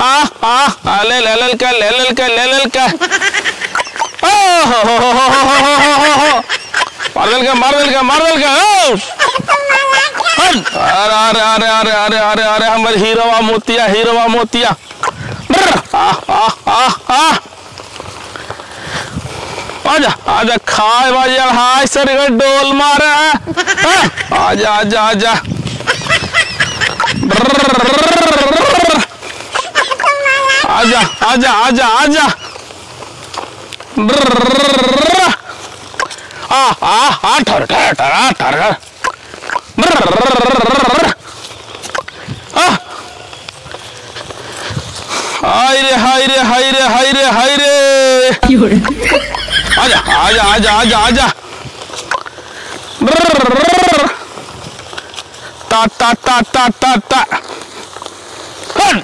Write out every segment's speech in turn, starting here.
आ ले लल का ले लल का ले लल का ओ हो हो पागल का मार दल का अरे अरे अरे अरे अरे अरे अरे हमर हीरोवा मोतिया आजा आजा खाए बाजा हाय सर का डोल मारा आजा आजा आजा आजा आजा आजा आजा आ आ आ ठर ठर ठर ठर हाय रे हाय रे हाय रे हाय रे हाय रे आजा आजा आजा आजा आजा ता ता ता ता ता ता हट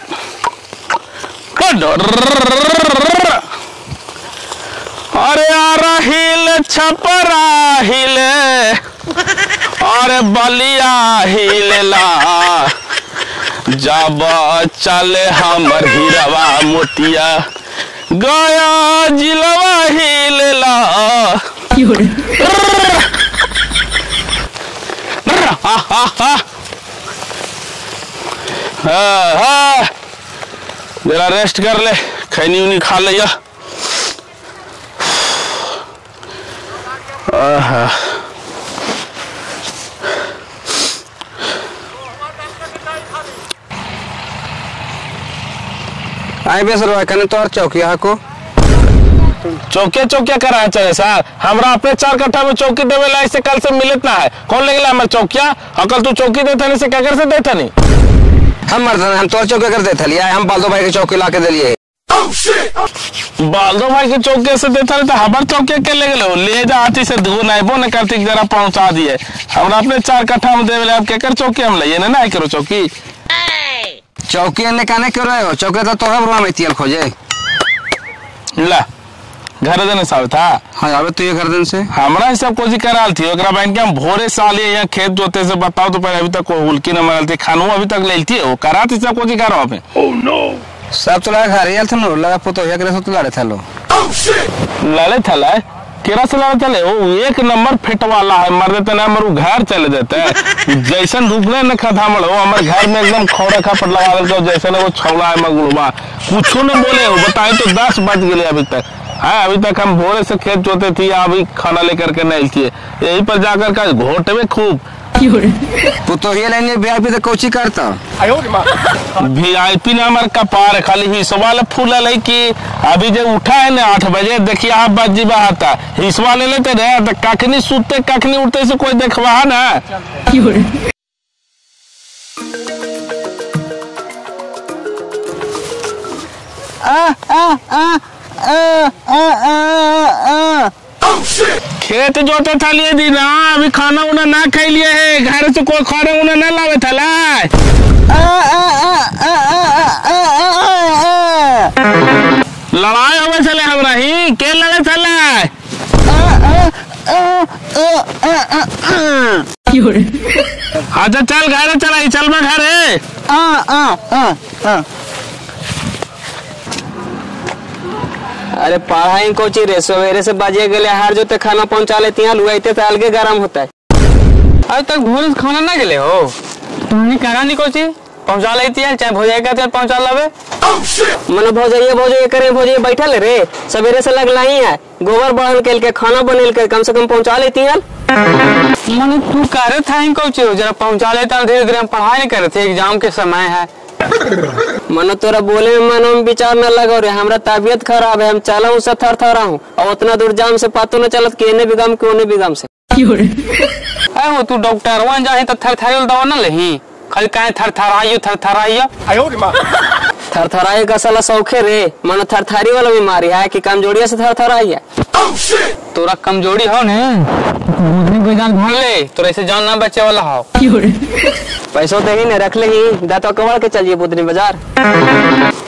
अरे आरा हिल छपरा हिले अरे बलिया हिलला जब चले हमर हीरवा मोतिया गया जिलवा हिलला हा हा हा हा जरा रेस्ट कर ले खैनी उनी खा ले या। आई बेसर कने तोर चौकिया को चौकिया कर रहा है चले साहब हमरा अपने 4 कट्ठा में चौकी देवे ला इससे कल से मिलत ना है कौन लेगला हमर चौकिया अकल तू चौकी देथनी से क्या कर से देथनी हम तोर चौके कर देते लिया हम बाल्दो भाई के चौके ला के दिलिए बाल्दो भाई के चौके से देते तो हमर चौके के ले जा हाथी से दू नाइबो न करती जरा पहुंचा दिए हमरा अपने 4 कट्ठा में देवे आप केकर चौके हम लइए ना ना करो चौकी ने काने करो हो चौके तो तोरा बरवा में तेल खोजे ला घर देने साहब था हां आबे तो ये घर देने से हमरा ये सब कोजी कराल थी ओकरा बैंक के हम भोरे साल या खेत जोते से बताओ तो पहले अभी तक को हुलकी न मारलती खानो अभी तक लेलती ओ करात ये सब कोजी करो आपे ओ नो सब तो लगा घर याल थनो लगा पोतो या करे सब तो लड़े थालो लड़े थाला केरा से लड़े थाले ओ एक नंबर फिट वाला है मर देते ना हमर घर चले देते जैसन रुकले न खधामल हो हमर घर में एकदम खोड़ा खा पर लगा देलको जैसन वो छौला है मगुलवा कुछो न बोले हो बताए तो 10 बज गेले अभी तक हाँ अभी तक हम भोरे से खेत जोते थी अभी खाना लेकर के नहीं थी यही पर जाकर का घोटे में खूब तो ये लेने वीआईपी तो कोची करता वीआईपी ने हमारे कपार खाली हिस्सा ले फूला ले कि अभी जो उठा है ना 8 बजे देखिए आप बजी बहाता हिस्सा ले लेते रहे तो कखनी सुते कखनी उठते से कोई देखवा ना आ, आ, आ, आ, आ, आ, आ। खेत जोते था लिए दीना अभी खाना उना ना खाई लिए है घर से कोई खाना उना ना लावे था ला लड़ाई होवे चले हमरा ही के लड़े चला आजा चल घर चला चल मैं घर है आ आ आ आ अरे पढ़ाई कोची रे सवेरे से बाजे गले हार जोते खाना पहुंचा लेती हैं लुआइते तो अलगे गरम होता है अभी तक भोरे खाना ना गले हो तुमने कहा नहीं कोची पहुंचा लेती है चाहे भोजाएगा चाहे पहुंचा लावे मने भोजाइए करे भोजाइए बैठा ले रे सवेरे से लगला ही है गोबर बहन केल के खाना बनेल के कम से कम पहुंचा लेती है मने तू करे था ही कोची जरा पहुंचा लेता धीरे धीरे हम पढ़ाई नहीं करे थे एग्जाम के समय है मनो तोरा बोले में मनो में विचार न लगा रे हमरा तबियत खराब है हम चला उस थर थरा हूं और उतना दूर जाम से पातो न चलत केने बिगम कोने बिगम से ए हो तू डॉक्टर वन जाहि त थर थरल दवा न लेही खाली काहे थर थराइयो थर थराइयो आयो रे मां थर थराए का साला सौखे रे मनो थर थरी वाला बीमारी है कि कमजोरी से थर थराइया तोरा कमजोरी हो ने बुझनी बेजान भर ले तोरा से जान ना बचे वाला हो पैसों तो ही नहीं रख ले ही दांतों कमर के चलिए बुधनी बाजार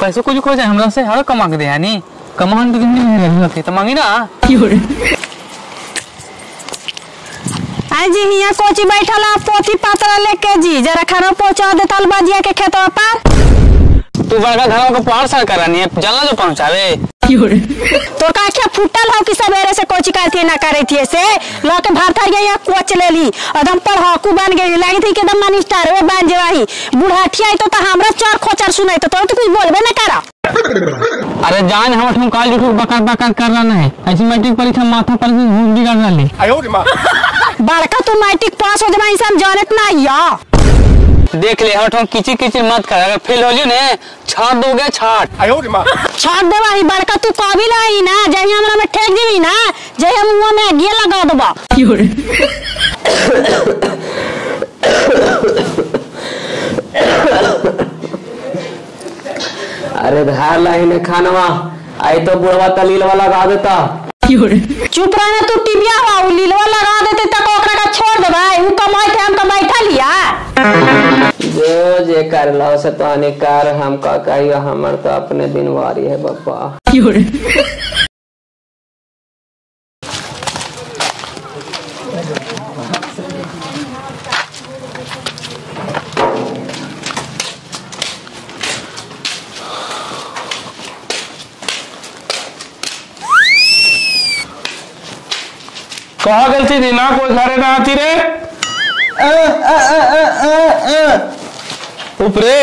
पैसों कुछ खोजे हमरा से हर कमा के दे यानी कमान तो नहीं है रखते तो मांगी ना आज हिया कोची बैठला पोती पात्र लेके जी जरा खाना पहुंचा दे तलबाजिया के खेतवा पर तू बड़का घरों को पार साल करानी है जल्ला जो पहुंचावे तो का क्या फुटल हो कि सवेरे से कोची करती ना करे थी ऐसे लोग भारत आ गया कोच ले ली एकदम पर हाकू बन गई लागी थी एकदम मनी स्टार वे बन जेवाही बुढ़ाटिया तो हमरा चार खोचर सुनाई तो कुछ बोलबे ना करा। अरे जान हम तुम काल झूठ बका बका कर रहा है ऐसी मैट्रिक परीक्षा माथा पर घूम बिगाड़ डाली आयो रे मां बड़का तू मैट्रिक पास हो जमा इंसान जानत ना या देख ले हटो किची किची मत कर अगर फेल हो लियो ने छाड़ दोगे छाड़ आयो रे मां छाड़ देवा ही बड़का तू काबिल आई ना जई हमरा में ठेक देबी ना जई हम मुंह में गिया लगा देबा आयो रे अरे धार लाइन खानवा आई तो बुढ़वा तलीलवा लगा देता चुप रहना तू टिबिया हुआ लीलवा लगा देते तक ओकरा का छोड़ दे भाई उ कमाई थे हम कमाई था लिया जो जे कर लो से तो अनिकार हम का कहियो हमर तो अपने दिन वारी है बाबा कहा गलती थी ना कोई घरे ना आती रे उपरे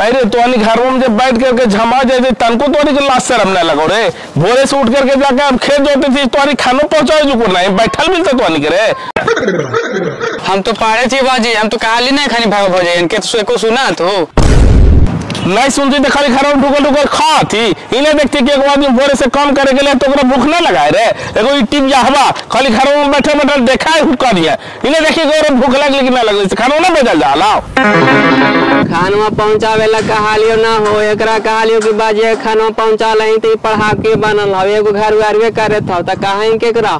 अरे तो घर में जब बैठ करके झमा जाते तनको तोरी के लाश शर्म ना लगो रे भोरे से उठ करके जाके अब खेत जोते थी तोरी खानो पहुंचाए जो को नहीं बैठल मिलता तो नहीं करे हम तो पारे थी बाजी हम तो काली नहीं खानी भाग हो जाए इनके तो को सुना तो नहीं सुनती तो खाली घर में ढुकल ढुकल खा थी इन्हें देखती कि एक आदमी भोरे से काम करे के लिए तो भूख ना लगाए रे देखो ये टिप जा हवा खाली घर में बैठे बैठे देखा है हुक्का दिया इन्हें देखिए गौरव भूख लगे कि ना लगे खाना ना बदल जा लाओ खाना पहुंचावे ला कहालियो ना हो एकरा कहालियो की बाजी खाना पहुंचा लही तो पढ़ा के बनल हो एगो घर वारवे करे था त काहे केकरा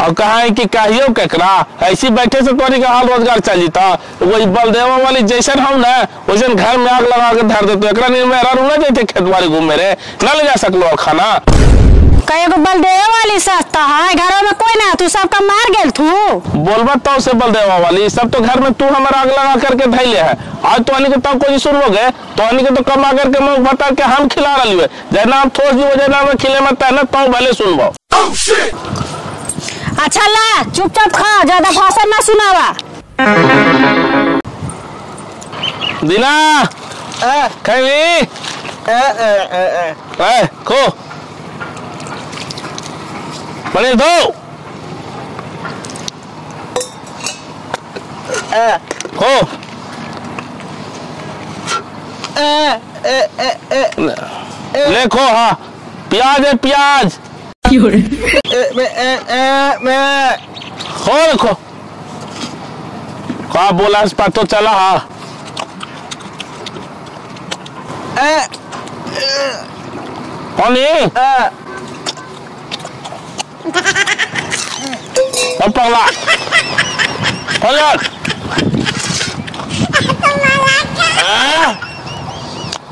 और काहे कि कहियो केकरा ऐसी बैठे से तोरी का हाल रोजगार चली था वही बलदेवा वाली जैसन हम ना वैसन घर में आग लगा के धर देते एकरा में मेरा रुना जाते खेतवारी घूमे रे ना ले जा सकलो खाना कहे को बलदेवा वाली सस्ता है घरों में कोई ना तू सबका मार गेल तू बोलबा तो से बलदेवा वाली सब तो घर में तू हमारा आग लगा करके धैले है आज तो आनी के तब कोई सुन लोगे तो आनी के तो कम आकर के मुंह बता के हम खिला रही है जना हम ठोस दी वजह ना खिले मत है ना तो भले सुनबो अच्छा ला चुपचाप खा ज्यादा भाषण ना सुनावा दिना खैली ए को बने दो हो देखो हाँ प्याज है प्याज हो देखो कहा बोला तो चला हाँ कौन अब पगला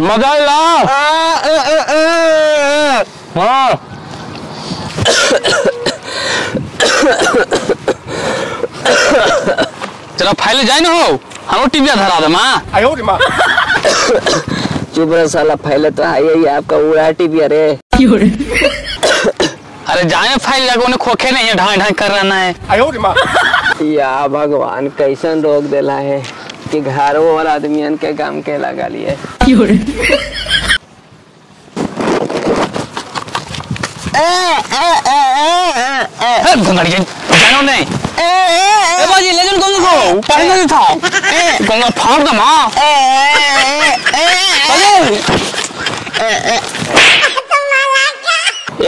मजा ला हाँ जरा फैल जाए ना हो हम टिबिया धरा दे माँ आयो रे माँ चुप रह साला फैले तो आई है आपका उड़ा टिबिया रे अरे जाए फाइल लगा उन्हें खोखे नहीं है ढाई ढाई कर रहना है आयो रे माँ या भगवान कैसन रोग देला है कि घरों और आदमियन के काम के लगा लिए जानो नहीं ए बाजी लेजन कौन को पहले नहीं था गंगा फाड़ दे माँ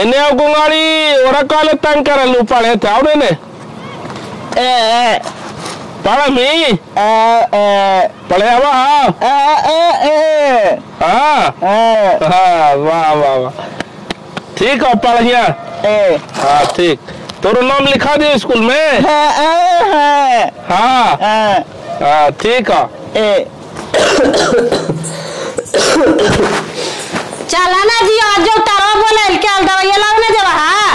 एने गुंगारी ओरा काले तंग कर लू पड़े था और ने ए पड़ा मी ए ए पड़े हवा ए ए ए हां हां वाह वाह वाह ठीक हो पड़िया ए हां ठीक तोरो नाम लिखा दे स्कूल में है हां हां ठीक हो ए चला ना जी आज जो तारा बोले के अलदा ये लावने देवा हां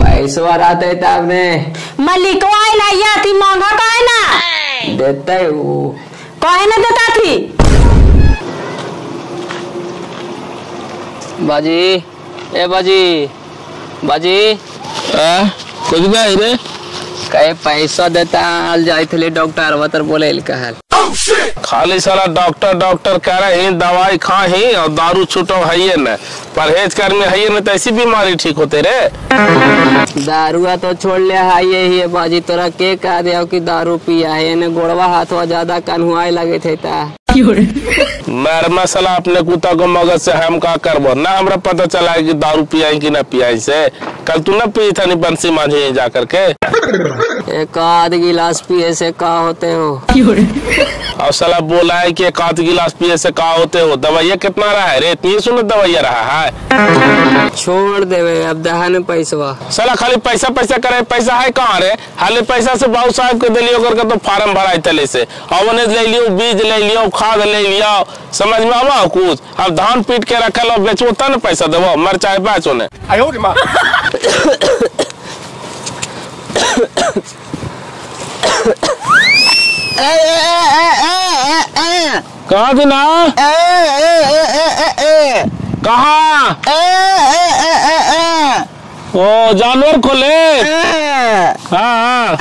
भाई पैसो आता है तावने मलिक को आए ना या ती मांगा का है ना देता है वो कहे ना देता थी। बाजी ए बाजी बाजी कुछ गए रे कहे पैसा देता हाल जाए थे डॉक्टर वतर बोले कहल खाली साला डॉक्टर डॉक्टर कह रहे हैं दवाई खा ही और दारू छूटो है न परहेज कर में है न तो ऐसी बीमारी ठीक होते रे। दारू तो छोड़ ले हाइए ही बाजी तोरा के कह दे कि दारू पिया है न गोड़वा हाथवा ज्यादा कन्हुआए लगे थे ता मर साला अपने कुत्ता को मगज से हम का करबो ना हमरा पता चला है कि दारू पिया कि न पिया से कल तू न पी था बंसी मांझे जा करके एक आध गिलास पिए से का होते हो और साला बोला है कि एक आध गिलास पिए से का होते हो दवाइया कितना रहा है रे इतनी सुनो दवाइया रहा है छोड़ देवे अब दहन पैसा साला खाली पैसा पैसा करे पैसा है कहाँ रे खाली पैसा से बाबू साहब को दिलियो करके तो फार्म भराए तले से अवन ले लियो बीज ले लियो खाद ले लियो समझ में आवा कुछ अब धान पीट के रखल और बेचो तब न पैसा देव मर चाहे बेचो ने कहाँ थी ना कहाँ ओ जानवर खोले हाँ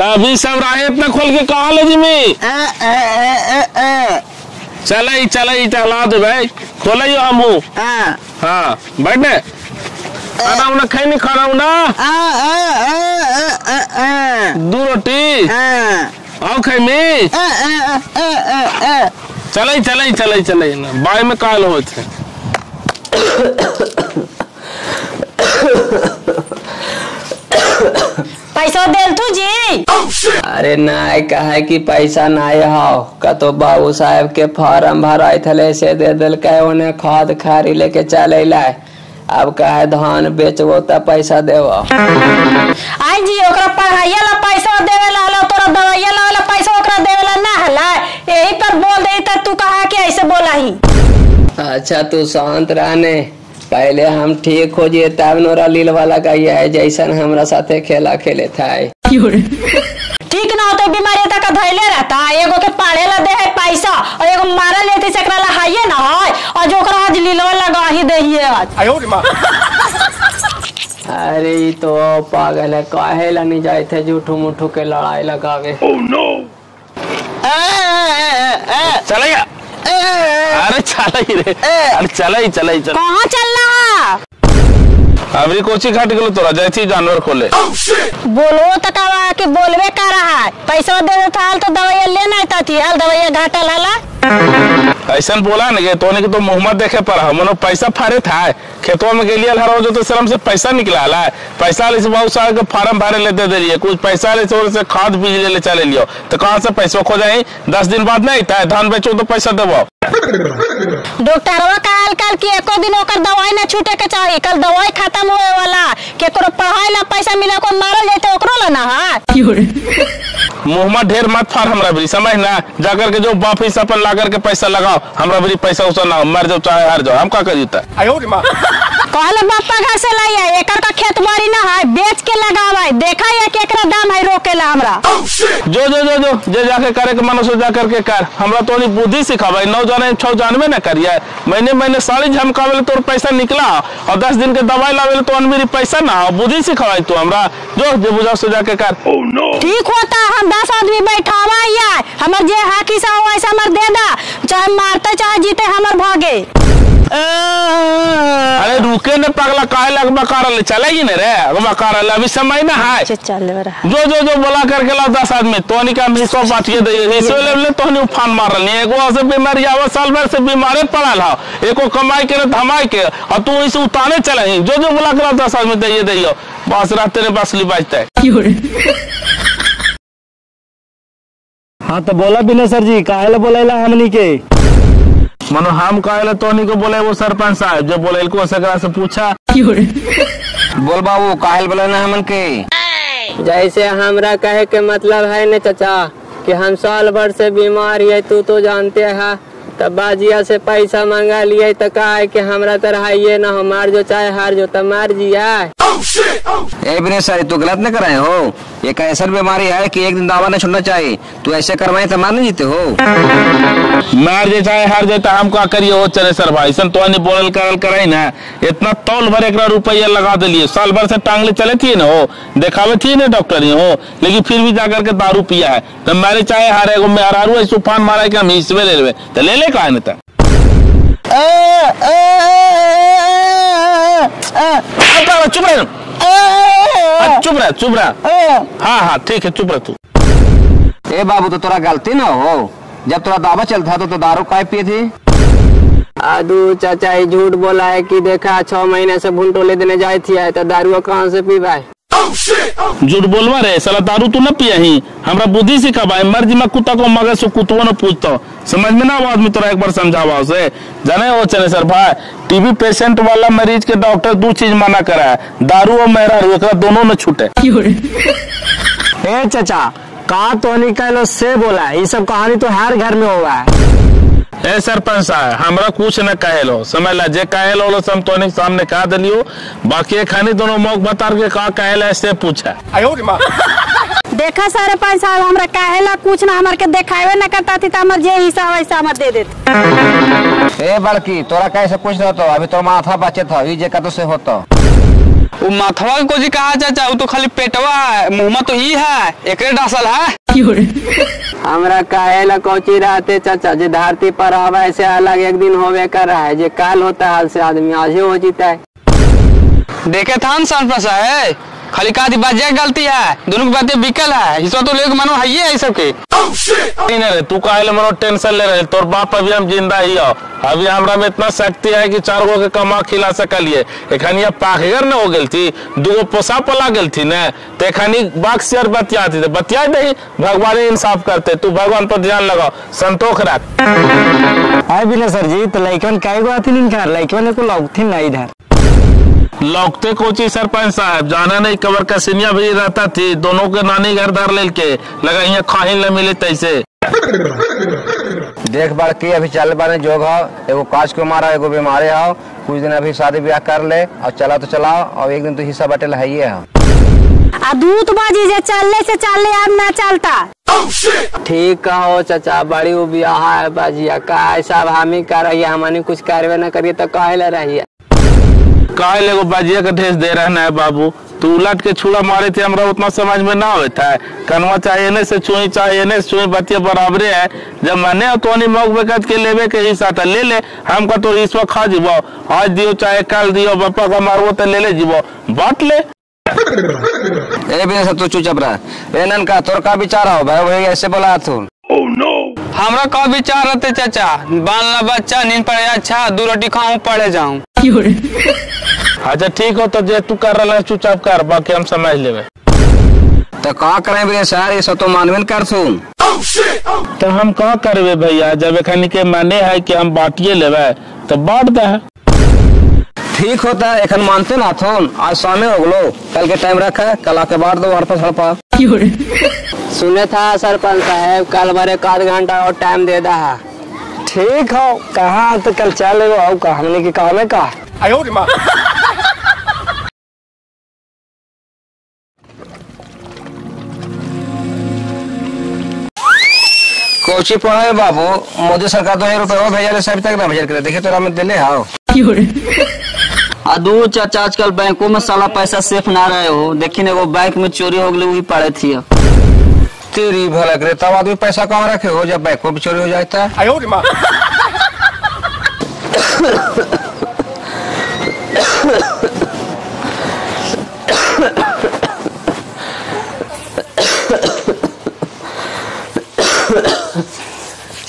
तभी सब राय इतना खोल के कहा ले जिमी चले चला दो भाई खोले हम हाँ बैठने खाना उना खाई नहीं खाना उना दो रोटी आओ खाई में चले चले चले चले ना बाय में काल होते पैसा देल तू जी अरे नाय कहा है कि पैसा नाय हाओ का तो बाबू साहब के फार्म भराए थले से दे दिल कहे उन्हें खाद खारी लेके चले लाए अब का है धान बेचबो त पैसा देव आज जी ओकरा पढ़ाइया ला पैसा देवेला ला तोरा दवाइया ला वाला पैसा ओकरा देवेला ना हला यही पर बोल दे त तू कहा कि ऐसे बोला ही। अच्छा तू शांत रहने पहले हम ठीक हो जे तब नोरा लील वाला गया है जैसन हमरा साथे खेला खेले था ठीक ना तो बीमारी तक धैले रहता एगो के पाड़ेला दे है पैसा और एगो मारा लेते सकरा ला हाइए ना है और जो ओकरा आज लीलवा लगा ही दहिए आज आयो रे मां अरे तो पागल है काहे ला नहीं जाए थे झूठू मुठू के लड़ाई लगावे ओ नो चल गया अरे चल ही रे अरे चल ही कहां चलला अबरी कोची घाट गलो तोरा जैसी जानवर खोले बोलो तकावा के बोलवे का रहा है पैसा दे दे थाल तो दवाई लेना था थी हाल दवाई घाटा लाला ऐसा बोला न के तोने के तो मोहम्मद देखे पर हमनो पैसा फारे था खेतों में गेलियल हर रोज तो शर्म से पैसा निकलाला पैसा ले से बहुत साल के फार्म भरे लेते दे लिए कुछ पैसा ले से खाद बीज ले चले लियो तो कहां से पैसा खो जाए 10 दिन बाद नहीं था धान बेचो तो पैसा देबो डॉक्टरवा कहल कल कि एको दिन ओकर दवाई ना छूटे के चाहिए कल दवाई खत्म होए वाला केकरो पढ़ाई ला पैसा मिला को मारल जेते ओकरो ला ना है मोहम्मद ढेर मत फार हमरा भी समझ ना जाकर के जो बाप हिस्सा पर लाकर के पैसा लगाओ हमरा भी पैसा उसा ना मर जाओ चाहे हार जाओ हम का करियता आयो रे मां कहले बापा घर से लाया एकर का खेत बाड़ी ना है बेच के लगावे देखा है केकरा दाम है रोकेला हमरा जो जो जो जो जे जाके करे के मनसो जाकर के कर हमरा तोनी बुद्धि सिखावे नौ जाने छौ जानवे ना करिया महीने महीने सारी झमकावेल तोर पैसा निकला और 10 दिन के दवाई लावेल तो अनमेरी पैसा ना बुद्धि सिखावे तू हमरा जो जे बुझा सो जाके कर ओ नो ठीक होता हम 10 आदमी बैठावा यार हमर जे हाकी सा हो ऐसा हमर देदा चाहे मारता चाहे जीते हमर भागे अरे रुके न पगला काहे लगबा करले चलेगी न रे अबा करले अभी समय ना है जो जो जो बोला करके ला 10 आदमी तोनी का में सब बाटिए दे हिस्सो लेले तोनी उफान मारले एगो से बीमारी आवा साल भर से बीमारे पड़ल हा एको कमाई के धमाई के और तू इसे उताने चले जो जो बोला कर 10 आदमी दे दियो बस रात तेरे बसली बजता हां तो बोला बिना सर जी काहेला बोलैला हमनी के मनो हम कहले तोनी को बोले वो सरपंच साहब जो बोले को सकरा से पूछा बोल बाबू काहेल बोले ना हमन के जैसे हमरा कहे के मतलब है न चाचा कि हम साल भर से बीमार है तू तो जानते है तब बाजिया से पैसा मांगा लिये तो कहा कि हमरा तरहाइये न हमार जो चाहे हार जो तब मार जिया। ए बिनेसर तू गलत न कराए हो, ये ऐसा बीमारी है कि एक दिन दावा न छोड़ना चाहिए। तू ऐसे करवाए तो मान जीते हो। मार जे चाहे हार जे तो हम का करिए हो चनेसर भाई सन तो नहीं बोलल करल कराई ना। इतना तौल भर एक रुपया लगा दिलिए, साल भर से टांगले चले थी न हो, देखावे थी न डॉक्टर हो, लेकिन फिर भी जाकर के दारू पिया है। तो मारे चाहे हारे एगो में हारू है तूफान मारे के हम इसमें ले लेवे तो ले ले का न त चुप रहे चुप रहा। हाँ हाँ ठीक है चुप रह तू। ए बाबू तो तोरा गलती ना हो, जब तोरा दावा चलता तो दारू काहे पिए थी। आदू चाचा झूठ बोला है कि देखा 6 महीने से भुंटो ले देने जाए थी है तो दारू कहाँ से पीबा है। झूठ बोलवा रे साला, दारू तू न पिया ही, हमरा बुद्धि सिखावा है। मर्जी में कुत्ता को मगर से कुतुआ न पूछता, समझ में ना आओ आदमी तोरा एक बार समझावा उसे। जाने हो चनेसर भाई टीबी पेशेंट वाला मरीज के डॉक्टर 2 चीज माना करा है, दारू और मेहरारू, एक दोनों न छूटे। ए चाचा कहा तो निकलो से बोला है, ये सब कहानी तो हर घर में हुआ है। ए सरपंच साहब हमरा कुछ न कहे लो, समझ ला जे कहे लो सब तो सामने कह दिलियो, बाकी खानी दोनों मौक बता के का कहे ला से पूछा। देखा सरपंच साहब हमरा कहे ला कुछ ना, हमर के देखावे न करता थी हमर जे हिस्सा वैसा हमर दे देत। ए बड़की तोरा कैसे कुछ न तो अभी तो माथा बचे था, ई जे कतो से होतो वो माथवा को जी कहा चाचा, वो तो खाली पेटवा है, मुँह तो ई है एकरे डसल है। हमरा काहे ला कोची रहते चाचा, जे धरती पर आवा ऐसे अलग एक दिन होवे कर रहा है, जे काल होता है हाल से आदमी आज हो जीता है। देखे था हम सरपंच है खाली का बाजे गलती है, दोनों की बातें बिकल है, इसको तो लोग मनो है सबके। तू काहे मनो टेंशन ले रहे, तोर बाप अभी हम जिंदा ही हो, अभी हमरा में इतना शक्ति है कि 4 गो के कमा खिला सकलिए। एखनिया पाखगर न हो गई थी, 2 गो पोसा पला गई थी न, तो एखनी बाग से बतिया थी, बतिया नहीं भगवान इंसाफ करते। तू भगवान पर ध्यान लगाओ, संतोष रख। हाय बिनेसर जी तो लइकन काहे गो आथिन इनका, लइकन को लौकथिन नहीं इधर लौकते कोची सरपंच साहब, जाना नहीं कबर का सिनिया भी रहता थी, दोनों के नानी घर धार लेके लगा यहाँ खाहिन न मिले तैसे। देख बार के अभी चल बारे जोग हो, एगो काज को मारा एगो बीमारी हो, कुछ दिन अभी शादी ब्याह कर ले और चला तो चलाओ, और एक दिन तो हिस्सा बटेल है ही है। दूत बाजी जे चलने से चलने अब ना चलता। ठीक कहो चाचा, बड़ी वो ब्याह है बाजिया का सब हम ही कर रही है, हमने कुछ कार्य न करिए तो कहे ला रही है। काहे लेगो बाजिया का ठेस दे रहना है बाबू, तू उलट के छुड़ा मारे थे हमरा उतना समझ में ना होता है, कनवा चाहिए ने से चुई चाहिए ने चुई बतिया बराबरे है। जब मने तो नहीं मौक बेकत के लेवे के हिस्सा तो ले ले, हमका तो रिश्वा खा जीवो, आज दियो चाहे कल दियो, बापा का मारवो तो ले ले जीवो बात ले। ए बिनेसर तू चुप रह, एनन का तोर का विचार हो भाई वही ऐसे बोला तू। ओह नो हमरा का विचार रहते चाचा, बालना बच्चा नींद पड़े अच्छा, 2 रोटी खाऊं पड़े जाऊं। अच्छा ठीक हो तो जे तू कर रहा है चुपचाप कर, बाकी हम समझ लेवे। तो का करे बिनेसर, ये सब तो मानवेन कर तू। तो हम का करवे भैया, जब एखन के माने है कि हम बाटिए लेवे तो बांट दे। ठीक होता है एखन मानते ना थोन, आज शाम हो गलो, कल के टाइम रखा, कल आके बांट दो हर पर हड़पा। सुने था सरपंच साहब कल बारे 4 घंटा और टाइम दे दा है। ठीक हो कहा तो कल चल आओ का, हमने की काम है का। आयो रे मां। कोची पढ़ाए बाबू, मोदी सरकार 2000 रुपये भेजा ले सब तक ना भेजा करे, देखे तोरा में दिले हाओ। अदू चाचा आजकल बैंकों में साला पैसा सेफ ना रहे हो, देखी ने वो बैंक में चोरी हो गई वही पड़े थी। तेरी भला करे तब आदमी पैसा कहाँ रखे हो जब बैंक में चोरी हो जाता है। आयो रे मां।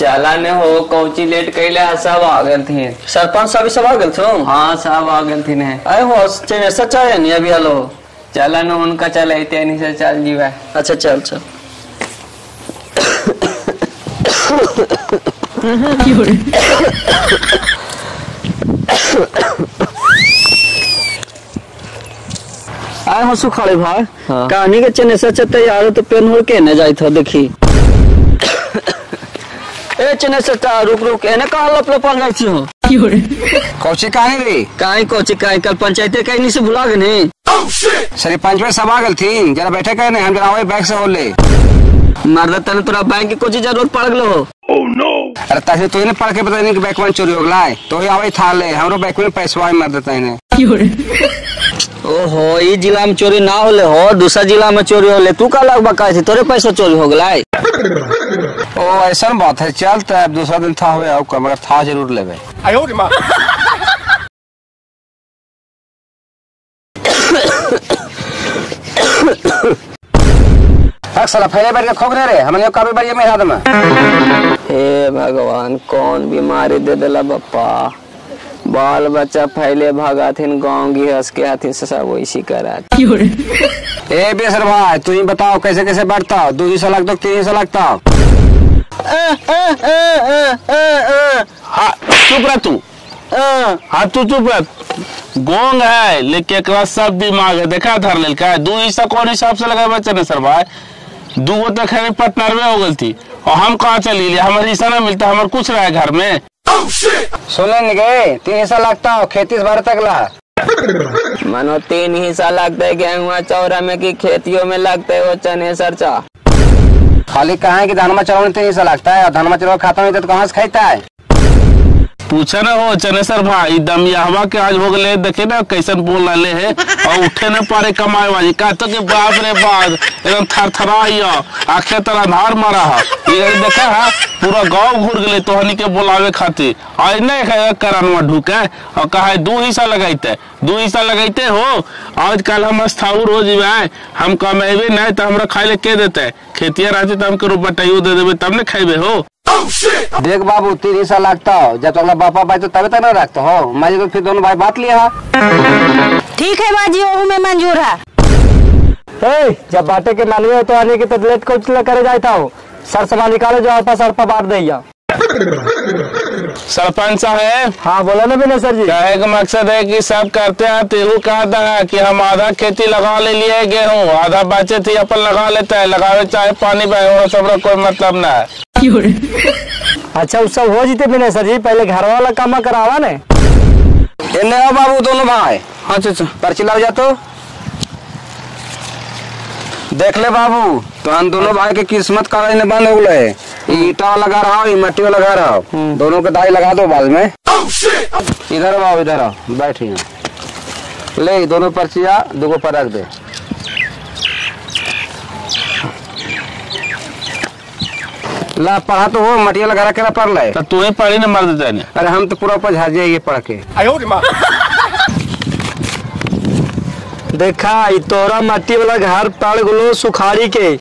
चला ने हो कोची लेट कैले सब आ गए थी सरपंच साहब सब आ गए थे। हाँ सब आ गए थी ने आए हो चनेसर चाचा ने अभी आलो, चला ने उनका चला इते नहीं से चल जीवा। अच्छा चल चल। आए हो सुखाड़े भाई कहानी के चनेसर चाचा तैयार हो तो पेन होल के न जाई था देखी। ए चनेसर चाचा रुक रुक एने कहा लपलपल जाय छी हो कोची काहे रे काहे कोची काहे कल पंचायते कहनी से भुला गने सरपंच में सब आ गल थी जरा बैठे कहने हम जरा आवे बैग से होले मारदा तने तोरा बैंक की कोची जरूरत पड़ गलो हो ओह नो अरे तासे तो इने पड़ के पता नहीं कि बैंक में चोरी हो गलाय तो आवे थाले हमरो बैंक में पैसा मार देता इने ओहो ई जिला में चोरी ना होले हो दूसरा जिला में चोरी होले तू का लगबा काहे से तोरे पैसा चोरी हो गलाय ओ ऐसा बात है चलता है दूसरा दिन था हुए आपका मगर था जरूर लेवे आयो रे मां साला फैले बैठ के खोकरे रे हमने काबे बारी में आदम हे भगवान कौन बीमारी दे देला बापा बाल बच्चा फैले भागा थिन गांव की हंस के आथिन से सब वैसी करा ए बेसर भाई तू ही बताओ कैसे कैसे बढ़ता हो 200 लाख तक 300 लाख तक चुप रह तू हाँ तू चुप रह गोंग है लेके एक सब दिमाग है देखा धर लेलका 200 कौन हिसाब से लगा बच्चा ने सर भाई दूगो तक है पटना में हो गई थी और हम कहाँ चली लिया हमारे हिस्सा ना मिलता हमारे कुछ रहा है घर में सुनेंगे गए 300 लगता हो खेती भर तक ला मानो 3 हिस्सा लगता है गेहूँ चौरा में की खेतियों में लगता है वो चनेसर चाचा खाली कहा है कि धनमा चढ़ाने 300 लगता है और धनमा चढ़ा खाता हूँ तो कहाँ से खाता है पूछा ना हो चनेसर भाई दमियावा के आज भोग ले देखे ना कैसन बोल रहा ले है और उठे न पारे कमाए वाली कहा तो कि बाप रे बाप एकदम थरथरा आखे तरह धार मारा है ये देखा है पूरा गाँव घूर गए तोहनी के बोलावे खातिर आज नहीं करानुआ ढूके और कहा 2 हिस्सा लगाते 2 हिस्सा लगाते हो आज कल हम स्थावर हो जीवाए हम कमेबे नहीं तो हमरा खाए ले के देते खेतिया रहते तो हमको बटाइयो दे देवे तब न खेबे हो देख बाबू 3 हिस्सा लगता हो जब तुम्हारा बापा भाई तो तबे तक न रखता हो मैं तो फिर दोनों भाई बात लिया ठीक है बाजी ओहू में मंजूर है जब बाटे के मालूम हो तो आने की तदलेट को करे जाता हो सर सामान निकालो जो आपका सर पर बांट देगा सरपंच साहब हाँ बोला ना बिनेसर जी कहे का मकसद है कि सब करते हैं तेरू कहता है कि हम आधा खेती लगा ले लिए गेहूँ आधा बचे थी अपन लगा लेता है लगावे चाहे पानी बहे सब कोई मतलब ना है अच्छा उस सब हो जीते बिनेसर जी पहले घर वाला काम करावा ने बाबू दोनों भाई अच्छा पर्ची लाओ जा तो देख ले बाबू तो हम दोनों भाई के किस्मत काले ने बंद हो गए ईटा लगा रहा हूँ मटियो लगा रहा हूँ दोनों के दाई लगा दो बाल में इधर आओ इधर आओ बैठिए ले दोनों पर्चिया दुगो पर रख दे ला पढ़ा तो हो मटिया लगा रहा पढ़ लाए तो तुम्हें पढ़ी न मर देते हैं अरे हम तो पूरा ऊपर झाड़ जाइए पढ़ के देखा तोरा मट्टी वाला घर पड़ गलो सुखारी के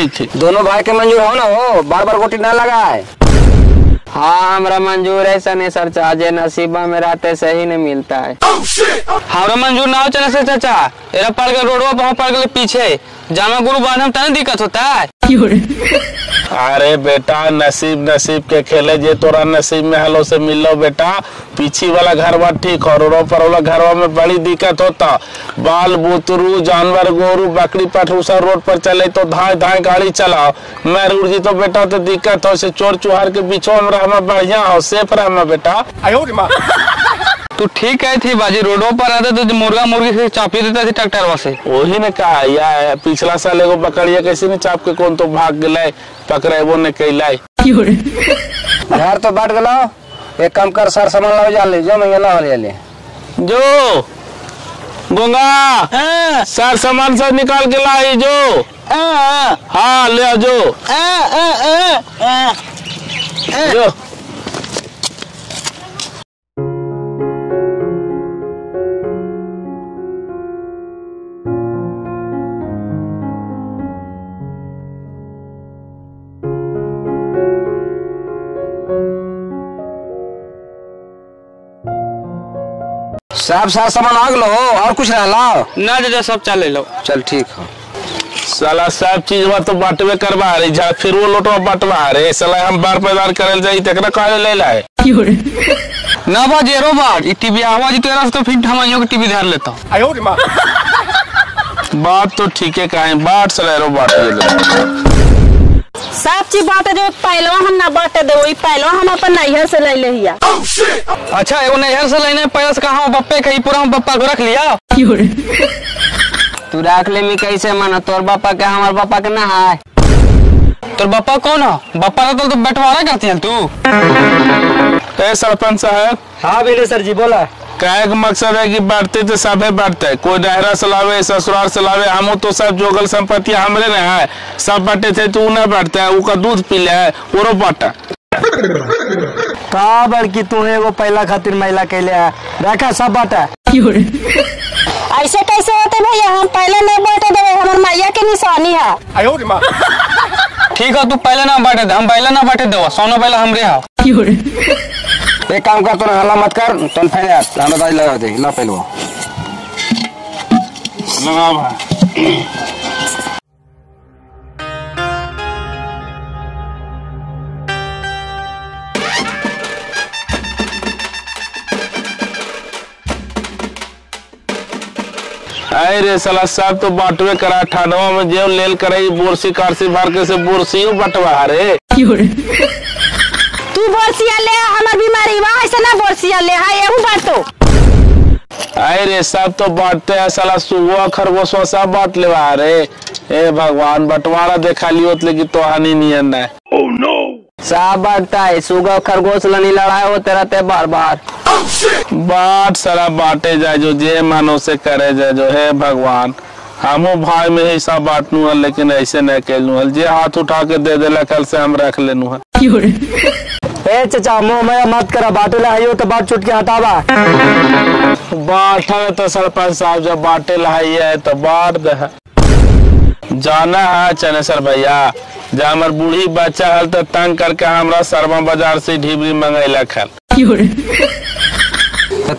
ठीक दोनों भाई के मंजूर हो ना हो बार बार गोटी ना लगाए हाँ हमरा मंजूर है चनेसर चाचा नसीबा में रहते सही नहीं मिलता है हमरा मंजूर ना हो चनेसर चाचा एरा पड़ गए रोडवा बहुत पड़ गए पीछे जामा गुरु बांधम तने दिक्कत होता है अरे बेटा नसीब नसीब के खेले जे तोरा नसीब में हलो से मिलो बेटा पीछे वाला घर बा ठीक और रोड पर वाला घरवा में बड़ी दिक्कत होता बाल बुतरू जानवर गोरू बकरी पटरू सब रोड पर चले तो धाए धाए गाड़ी चलाओ मैं रूर जी तो बेटा तो दिक्कत हो से चोर चुहार के बीचों में रहना बढ़िया हो सेफ रहना बेटा तू ठीक है थी बाजी रोडों पर आते तो मुर्गा मुर्गी से चापी देता थी ट्रैक्टर से वही ने कहा यार पिछला साल एगो पकड़िया कैसे ने चाप के कौन तो भाग गए पकड़े वो ने कैला घर तो बैठ गला एक काम कर सर सामान लाओ जा ले जो मैं लाओ ले जो गंगा सर सामान सब निकाल के लाई जो हाँ ले जो जो सब सामान आग लो और कुछ ना लाओ ना जो सब चले लो चल ठीक है साला सब चीज तो बांटवे करवा रही जा फिर वो लोटवा बांटवा रहे साला हम बार पैदार करल जाई तकरा काहे ले लाए ना बा जेरो बार ई टीवी आवाज तेरा से तो फिर ठमाइयो के टीवी धर लेता आयो रे मां बात तो ठीक है काहे बात साला रो बात ले सब चीज बांटे जो पहलो हम ना बांटे दे ओई पहलो हम अपन नैहर से ले लिया। अच्छा एगो नैहर से लेने पैसा कहां बप्पे कहीं पूरा हम बप्पा को रख लिया तू राख ले में कैसे माना तोर बापा के हमार बापा के ना है तोर बापा कौन है बापा ना तो बंटवारा करती है तू ए सरपंच साहब। हां बिनेसर जी बोला काहे का मकसद है कि बांटते तो सबे बांटते कोई नहरा सलावे ससुराल सलावे हम तो सब जोगल संपत्ति हमरे ना है सब बांटे थे तू ना बांटता है उका दूध पी ले औरो बांटा का बड़की तू एगो पहला खातिर महिला कहले रखा सब बांटा ऐसे कैसे होते भैया हम पहले नहीं बांटे देवे हमार मैया के निशानी है आयो रे मां ठीक है तू पहले ना बांटे दे हम पहले ना बांटे देवा सोना पहले हमरे हा एक काम कर तोरा हल्ला मत कर तन फैले हमरा दाई लगा दे ना पहलवा लगा भाई अरे साला साहब तो बांटवे करा ठानवा में जेव लेल करई बोरसी कारसी मार के से बोरसीओ बटवा रे तू बोरसिया ले हमर बीमारी बा ऐसे ना बोरसिया ले हां एहू बांटो अरे साहब तो बांटते है साला सुवा खरगोश सब बांट लेवा रे ए भगवान बंटवारा देखा लियो लेकिन तो हानि नियन है ओह नो साहब बांटता है सुगा खरगोश लनी लड़ाई होते रहते बार बार बाट सारा बाटे जाए जो जे मानो से करे जाए जो हे भगवान हमो भाई में हिस्सा बांटनू है लेकिन ऐसे न कहलू हल जे हाथ उठा के दे देला कल से हम रख लेनू है ए चाचा मुंह में मत करा बाटेला आयो तो बात छुट के हटावा बाटा तो सरपंच साहब जब बाटेला है तो बांट दे जाना है चनेसर भैया जा हमर बूढ़ी बच्चा हल तो तंग करके हमरा शर्मा बाजार से ढीबरी मंगैला खल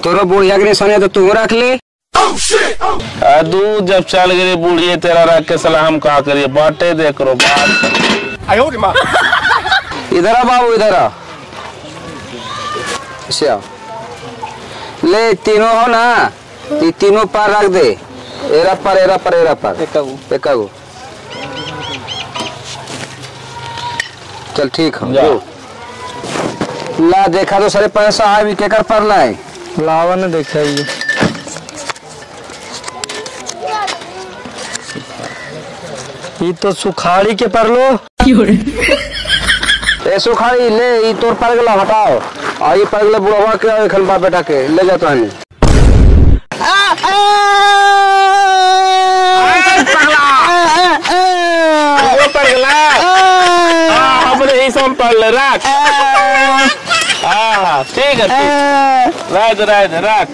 तोरो बुढ़िया के सोने तो तू रख ले अदू जब चल गए बुढ़िया तेरा रख के साला हम का करिए बाटे दे करो बात आयो रे मां इधर आ बाबू इधर आ अच्छा ले तीनों हो ना ये तीनों पर रख दे एरा पर एरा पर एरा पर एकागो चल ठीक है ला देखा तो सारे पैसा आवे के कर पर लाए लावा ने देखा ये ई तो सुखाड़ी के परलो ए सुखाड़ी ले ई तोर परगला हटाओ आ ई परगला बुढ़वा के एखन बा बेटा के ले जा तहनी परगला हमरे ही सम परले राख आ ठीक है राज राज राख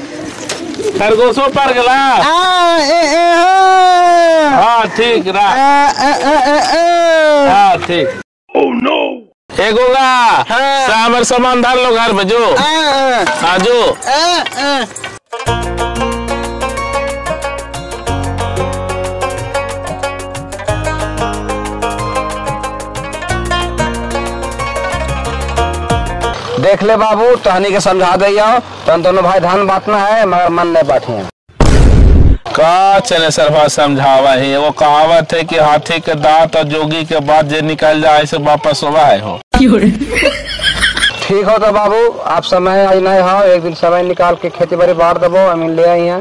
खरगोशों पर गला हां ठीक राख हां ठीक ओ नो एगोगा सामर सामान धार लो घर में जो आ जो देख ले बाबू तहनी के समझा दिया तन दोनों भाई धान बांटना है मगर मन नहीं बांटे का चले सर भाई समझावा है वो कहावत है कि हाथी के दांत और जोगी के बाद जे निकल जाए से वापस होवा है हो ठीक हो तो बाबू आप समय आई नहीं हो एक दिन समय निकाल के खेती बाड़ी बांट दबो अमीन ले आई है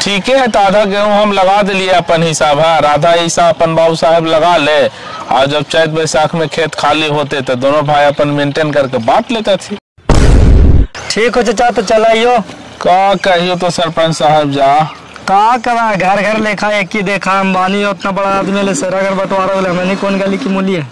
ठीक है तो आधा गेहूँ हम लगा दिलिए अपन हिसाब है राधा हिस्सा अपन बाबू साहब लगा ले और जब चैत बैसाख में खेत खाली होते तो दोनों भाई अपन मेंटेन करके बांट लेते थे। ठीक हो चाचा तो चलाइयो का कहियो तो सरपंच साहब जा का करा घर घर लेखा एक ही देखा अंबानी उतना बड़ा आदमी ले सर अगर बंटवारा वाला मैंने कौन गली की मूली है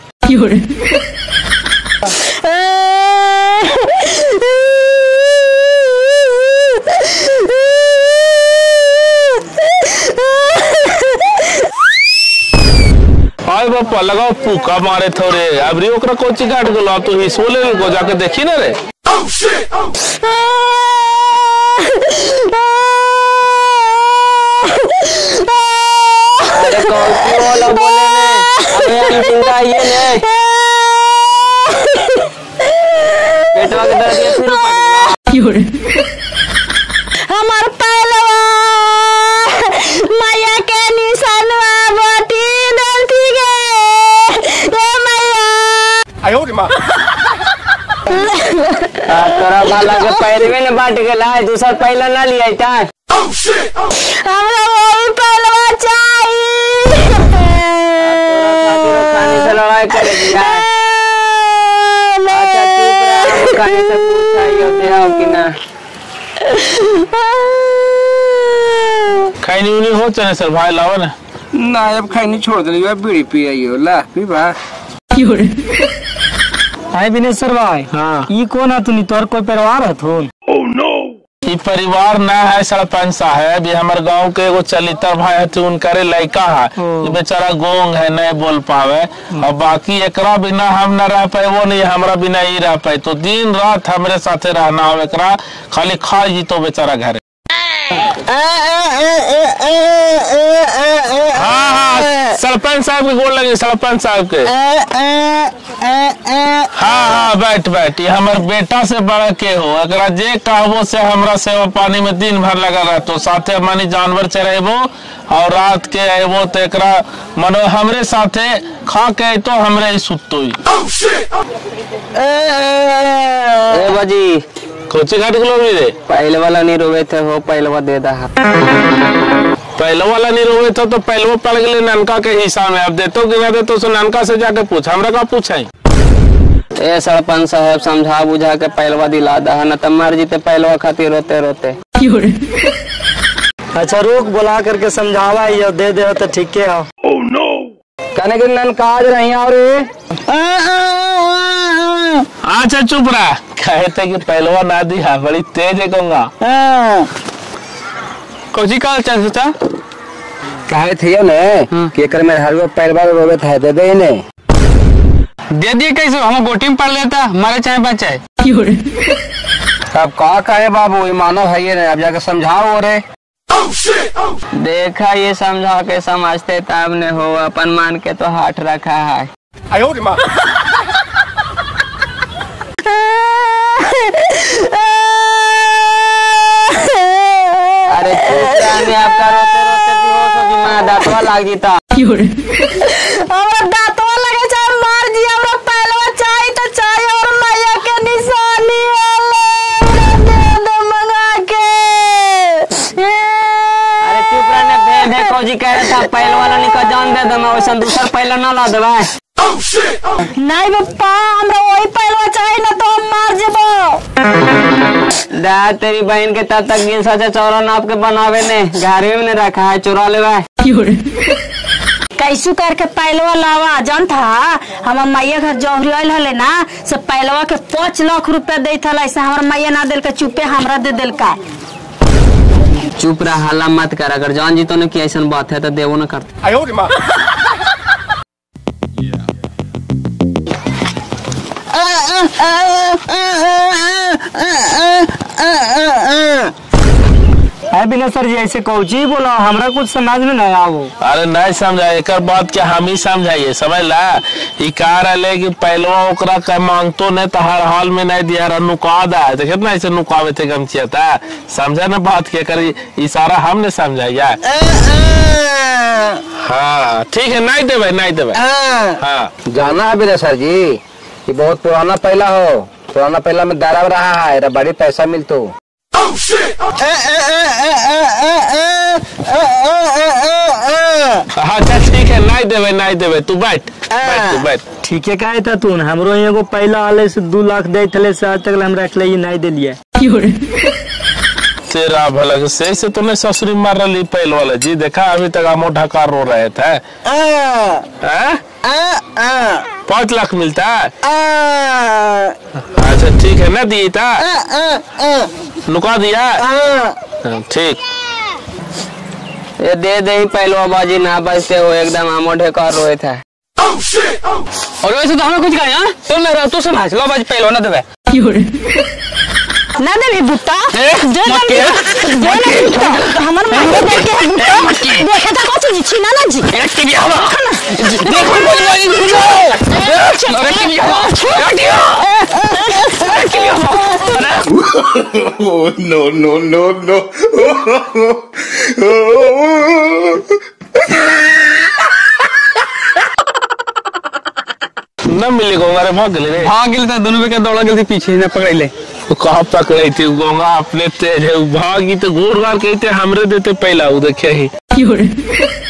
बापा लगाओ फूका मारे थोड़े अबरी ओकरा कोची काट गलो तो ही सोले को जाके देखी ना रे हमार पहलवा मैया के निशानवा बोटी डलती गे ए मैया आयो रे मां तोरा वाला के पैरवे ने बांट गेला दूसरा पहला ना लिया था हमरा वही पहलवा चाहिए तोरा खाने से लड़ाई करेगी ना अच्छा तू बड़ा खाने से कि ना खैनी उनी हो चने सर भाई लाओ ना ना अब खैनी छोड़ दे अब बीड़ी पी आइयो ला पी बा क्यों रे हाय बिनेसर भाई हां ई कोना तूनी तोर कोई परिवार हत हो ओह नो ई परिवार ना है सरपंच साहब ये हमर गांव के एगो चलिता भाई है तो उनकरे लड़का है बेचारा गोंग है नहीं बोल पावे और बाकी एकरा बिना हम ना रह पाए वो नहीं हमरा बिना ही रह पाए तो दिन रात हमरे साथे रहना हो एकरा खाली खा जी तो बेचारा घर हां सरपंच साहब के गोल लगे सरपंच साहब के हाँ बैठ बैठ ये हमारे बेटा से बड़ा के हो अगर जे कहबो से हमरा सेवा पानी में दिन भर लगा रहा तो साथे मानी जानवर चरेबो और रात के एबो तो एक मनो हमरे साथे खा के तो हमरे सुतो ए बाजी कोची काट के लोग रे पहले वाला नहीं रोवे थे वो पहलवा दे दा पहले वाला नहीं रोवे था तो पहलवा पड़ गए ननका के हिसाब में अब देतो कि ना देतो सो ननका से जाके पूछ हमरा का पूछाई ए सरपंच साहब समझा बुझा के पहलवा दिला दहा न त मर जीते पहलवा खातिर रोते रोते अच्छा रुक बोला करके समझावा यो दे दे तो ठीक है ओह नो कने के नन काज रही और अच्छा चुप रह कहते कि पहलवा ना दी हा बड़ी तेज है कहूंगा कोजी काल चाचा चाचा काहे थियो ने के कर में हरवा पहलवा रोवे था दे दे ने दे दिए कैसे हम गोटी में पड़ लेता मारे चाहे बचाए अब का कहे बाबू ये मानव है ये अब जाके समझाओ रे देखा ये समझा के समझते तब ने हो अपन मान के तो हाथ रखा है आयो रे मां अरे ने आपका रोते रोते बेहोश हो गई मां दांतवा लाग जीता और दांतवा लगे चार मार दिया हमरा पहलवा चाय तो चाय और मैया के निशानी है दे दे मंगा के अरे चुप रह ने दे दे कोजी कह रहा था पहलवा वाला निका जान दे दमा वैसा दूसरा पहला ना ला देबा नहीं बापा हमरा वही पहलवा चाय ना तो हम मार जेबो दा तेरी बहन के तब तक गिन साचा चौरा नाप के बनावे ने घारे में रखा है चुरा लेवा कैसू करके पहलवा लावा जान था हम मैया घर जोहरियल हले ना से पहलवा के 5 लाख रुपया दे था ऐसे हमर मैया ना देल के चुपे हमरा दे देल का चुप रह हल्ला मत कर अगर जान जी तो ने की ऐसा बात है तो देवो ना करते आयो रे मां है बिनेसर जी ऐसे कौची बोला हमरा कुछ समझ में नहीं आवो अरे नहीं समझाए एक बात के हम ही समझाइए समझ ला ई कार ले कि पहलवा ओकरा का मांगतो ने त हर हाल में नहीं दिया र नुकादा है तो कितना ऐसे नुकावे थे गमचिया था समझा ना बात के कर इशारा हमने समझाया हां ठीक है नहीं देबे हां जाना है बिनेसर जी ये बहुत पुराना पहला हो पुराना पहला में दारा रहा है रे बड़ी पैसा मिलतो अच्छा ठीक है नहीं देवे तू बैठ बैठ ठीक है कहे था तू हमरो एगो पहला आले से 2 लाख दे थले से आज तक हम रख लिए नहीं दे लिया तेरा भला से तूने ससुरी मार ली पहल वाला जी देखा अभी तक हम ढकार रो रहे थे 5 लाख मिलता है अच्छा ठीक है ना दिए था लुका दिया ठीक ये दे दे ही पहलवा बाजी ना बसते हो एकदम आमो ढेकार रोए था और वैसे तो हमें कुछ कहा तुम ना रहो तू समझ लो बाजी पहलवा ना देवे ना देबी बुत्ता दे ना बुत्ता हमर मांगे देके बुत्ता देखे त कथि जी छी ना ना जी एकटी भी हवा देखो बोलवा जी सुनो एकटी भी हवा एकटी भी हवा नो नो नो नो ना मिले गोंगारे भाग गले था दोनों के दौड़ा गलती पीछे ना पकड़ ले कहाँ पकड़े थी गोंगा अपने तेज भागी तो गोरगार कहते हमरे देते पहला उधर क्या ही